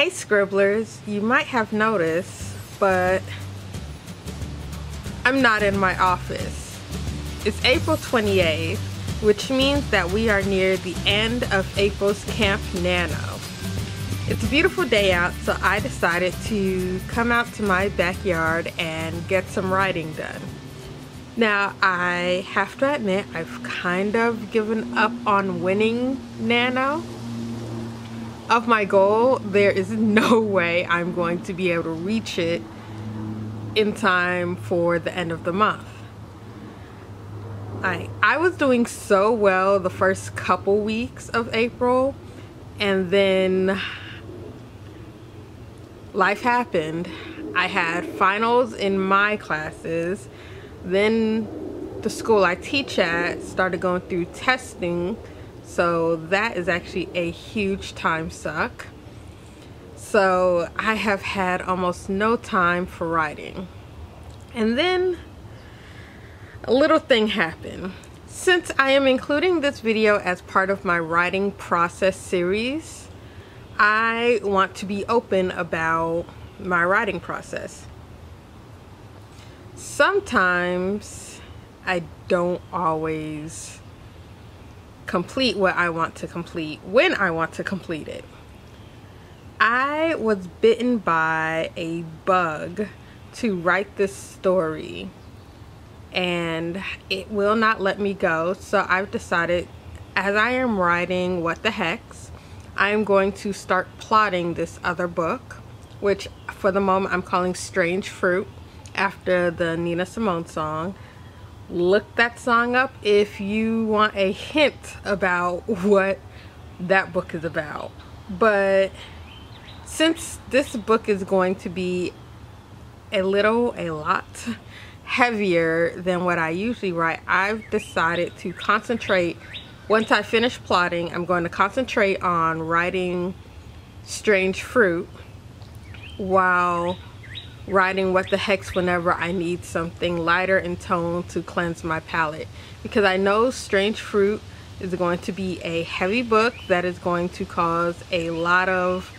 Hey Scribblers, you might have noticed, but I'm not in my office. It's April 28th, which means that we are near the end of April's Camp NaNo. It's a beautiful day out, so I decided to come out to my backyard and get some writing done. Now, I have to admit, I've kind of given up on winning NaNo. Of my goal, there is no way I'm going to be able to reach it in time for the end of the month. I was doing so well the first couple weeks of April, and then life happened. I had finals in my classes, then the school I teach at started going through testing, so that is actually a huge time suck. So I have had almost no time for writing. And then a little thing happened. Since I am including this video as part of my writing process series, I want to be open about my writing process. Sometimes I don't always complete what I want to complete when I want to complete it. I was bitten by a bug to write this story, and it will not let me go, so I've decided, as I am writing What the Heck, I am going to start plotting this other book, which for the moment I'm calling Strange Fruit, after the Nina Simone song. Look that song up if you want a hint about what that book is about. But since this book is going to be a lot heavier than what I usually write, I've decided to concentrate. Once I finish plotting, I'm going to concentrate on writing Strange Fruit while writing What the Heck whenever I need something lighter in tone to cleanse my palette, because I know Strange Fruit is going to be a heavy book that is going to cause a lot of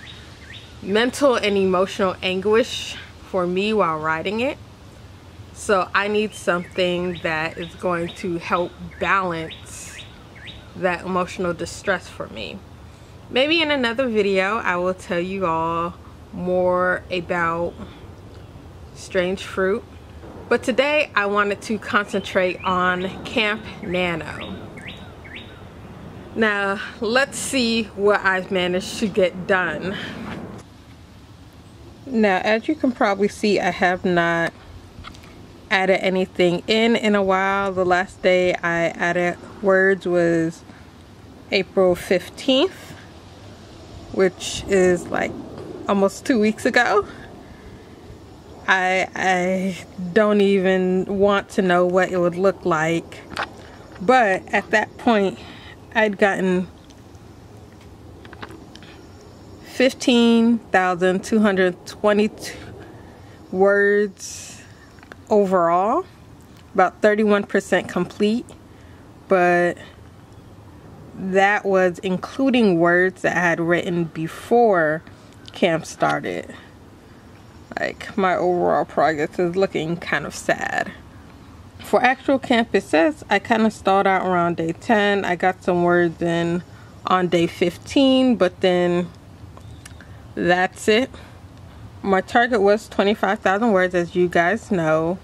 mental and emotional anguish for me while writing it. So I need something that is going to help balance that emotional distress for me. Maybe in another video I will tell you all more about Strange Fruit, but today I wanted to concentrate on Camp NaNo. Now let's see what I've managed to get done. Now, as you can probably see, I have not added anything in a while. The last day I added words was April 15th, which is like almost 2 weeks ago. I don't even want to know what it would look like, but at that point I'd gotten 15,222 words overall, about 31% complete, but that was including words that I had written before camp started. Like, my overall progress is looking kind of sad. For actual camp, it says I kind of stalled out around day 10. I got some words in on day 15, but then that's it. My target was 25,000 words, as you guys know,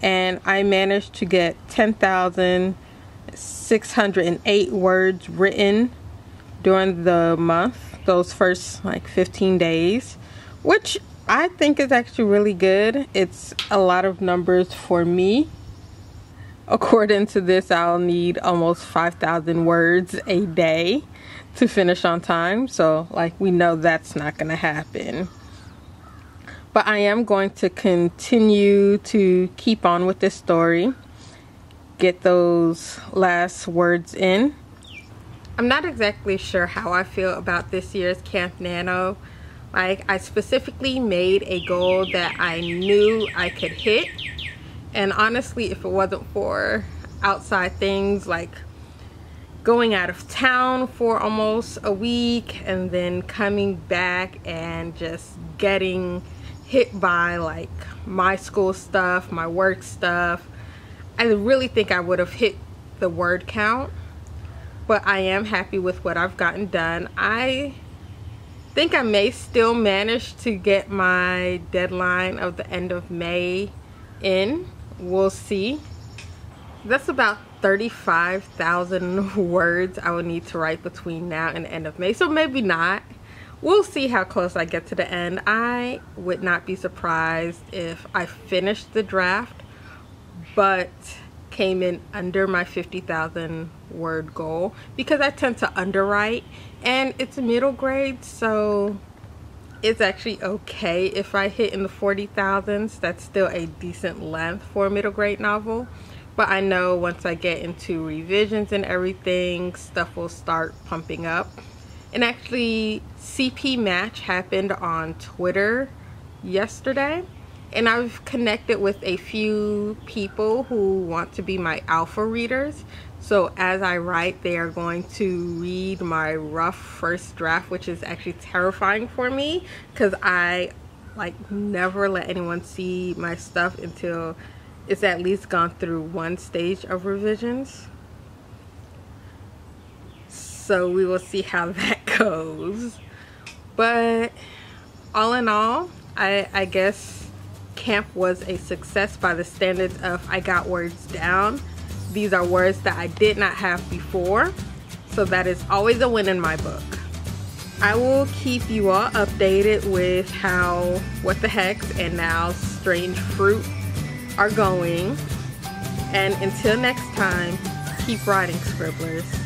and I managed to get 10,608 words written during the month, those first like 15 days, which I think it's actually really good. It's a lot of numbers for me. According to this, I'll need almost 5,000 words a day to finish on time. So, like, we know that's not going to happen. But I am going to continue to keep on with this story. Get those last words in. I'm not exactly sure how I feel about this year's Camp NaNo. Like, I specifically made a goal that I knew I could hit, and honestly, if it wasn't for outside things like going out of town for almost a week and then coming back and just getting hit by like my school stuff, my work stuff. I really think I would have hit the word count, but I am happy with what I've gotten done. I think I may still manage to get my deadline of the end of May in. We'll see. That's about 35,000 words I will need to write between now and the end of May, so maybe not. We'll see how close I get to the end. I would not be surprised if I finished the draft but came in under my 50,000 word goal, because I tend to underwrite and it's middle grade, so it's actually okay if I hit in the 40,000s. That's still a decent length for a middle grade novel. But I know once I get into revisions and everything, stuff will start pumping up. And actually, CP Match happened on Twitter yesterday. And I've connected with a few people who want to be my alpha readers. So as I write, they are going to read my rough first draft, which is actually terrifying for me because I like never let anyone see my stuff until it's at least gone through one stage of revisions. So we will see how that goes. But all in all, I guess camp was a success by the standards of I got words down. These are words that I did not have before. So that is always a win in my book. I will keep you all updated with how What the Heck and now Strange Fruit are going, and until next time, keep writing, scribblers.